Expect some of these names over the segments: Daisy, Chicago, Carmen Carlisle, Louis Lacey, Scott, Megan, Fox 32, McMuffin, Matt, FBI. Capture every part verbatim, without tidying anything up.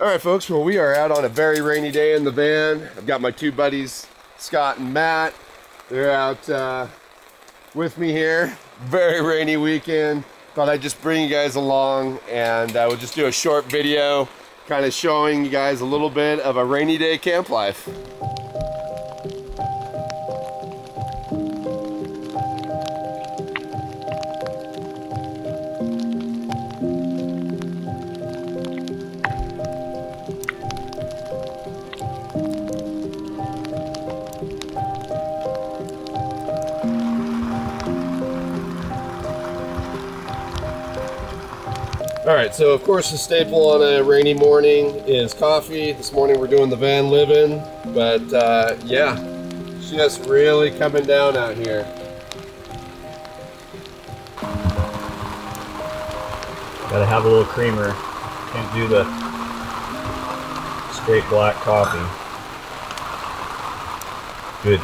All right, folks, well, we are out on a very rainy day in the van. I've got my two buddies, Scott and Matt. They're out uh, with me here. Very rainy weekend. Thought I'd just bring you guys along, and I uh, will just do a short video kind of showing you guys a little bit of a rainy day camp life. All right, so of course the staple on a rainy morning is coffee. This morning we're doing the van living, but uh, yeah, it's just really coming down out here. Gotta have a little creamer. Can't do the straight black coffee. Good.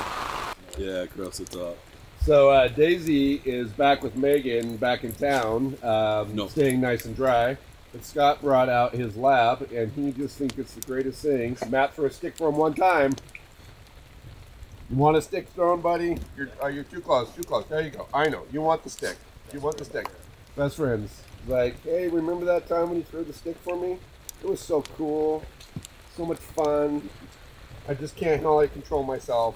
Yeah, it corrupts the top. So uh, Daisy is back with Megan back in town, um, no. staying nice and dry. But Scott brought out his lab, and he just thinks it's the greatest thing. So Matt threw a stick for him one time. You want a stick thrown, buddy? You're, oh, you're too close, too close. There you go. I know. You want the stick. You want the stick. Best friends. Like, hey, remember that time when you threw the stick for me? It was so cool. So much fun. I just can't really control myself.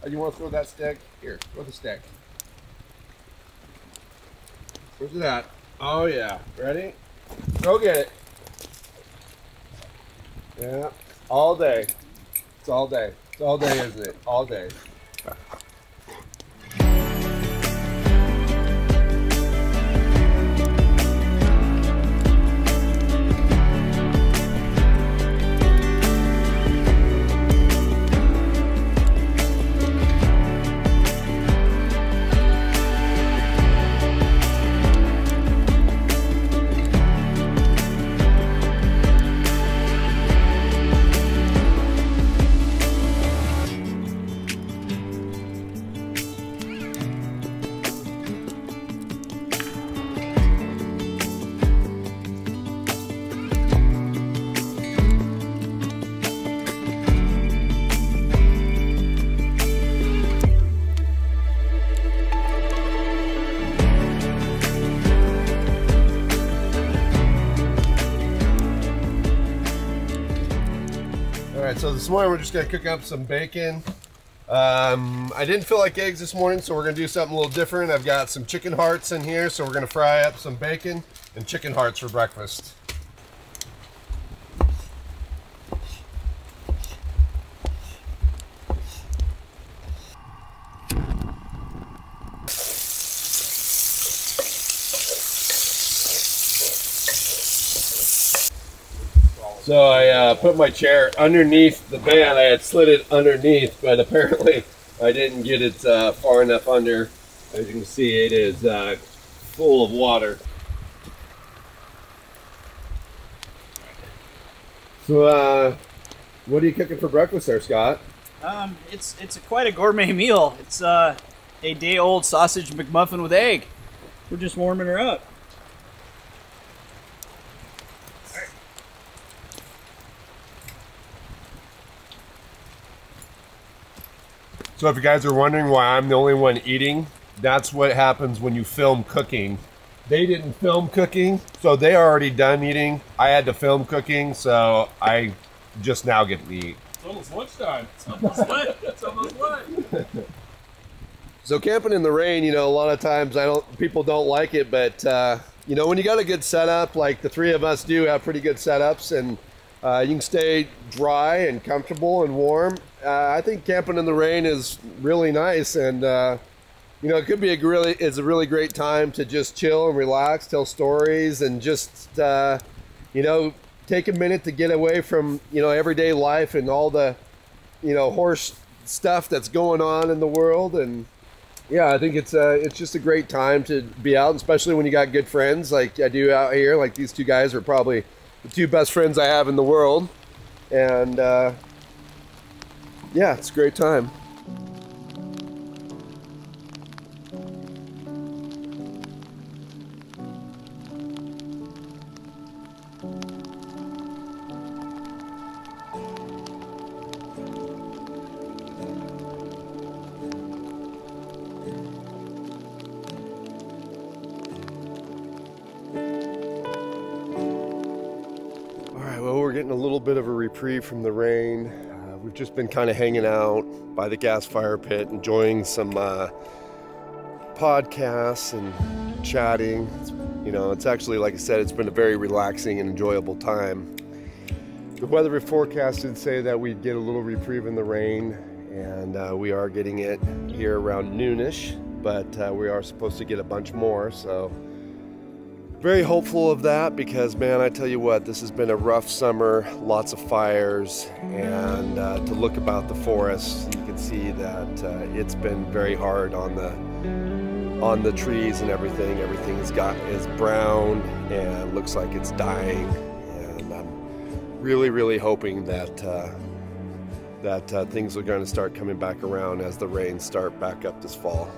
Oh, you want to throw that stick? Here, throw the stick. Where's it at? Oh yeah, ready? Go get it. Yeah, all day. It's all day. It's all day, isn't it? All day. So this morning we're just going to cook up some bacon. Um, I didn't feel like eggs this morning, so we're going to do something a little different. I've got some chicken hearts in here, so we're going to fry up some bacon and chicken hearts for breakfast. So I uh, put my chair underneath the van. I had slid it underneath, but apparently I didn't get it uh, far enough under. As you can see, it is uh, full of water. So uh, what are you cooking for breakfast there, Scott? Um, it's it's a, quite a gourmet meal. It's uh, a day-old sausage McMuffin with egg. We're just warming her up. So if you guys are wondering why I'm the only one eating, that's what happens when you film cooking. They didn't film cooking, so they are already done eating. I had to film cooking, so I just now get to eat. It's almost lunchtime. It's almost lunch. It's almost lunch. So camping in the rain, you know, a lot of times I don't, people don't like it, but uh, you know, when you got a good setup, like the three of us do have pretty good setups, and uh, you can stay dry and comfortable and warm. Uh, I think camping in the rain is really nice, and uh, you know, it could be a really is a really great time to just chill and relax, tell stories, and just uh, you know, take a minute to get away from, you know, everyday life and all the, you know, horse stuff that's going on in the world. And yeah, I think it's uh, it's just a great time to be out, especially when you got good friends like I do out here. Like these two guys are probably the two best friends I have in the world, and. Uh, Yeah, it's a great time. well, we're getting a little bit of a reprieve from the rain. Uh, we've just been kind of hanging out by the gas fire pit, enjoying some uh, podcasts and chatting. It's, you know, it's actually, like I said, it's been a very relaxing and enjoyable time. The weather forecast did say that we'd get a little reprieve in the rain, and uh, we are getting it here around noonish, but uh, we are supposed to get a bunch more, so very hopeful of that, because man, I tell you what, this has been a rough summer, lots of fires, and uh, to look about the forest, you can see that uh, it's been very hard on the on the trees and everything. Everything's got is brown and looks like it's dying. Really, really hoping that uh, that uh, things are going to start coming back around as the rains start back up this fall.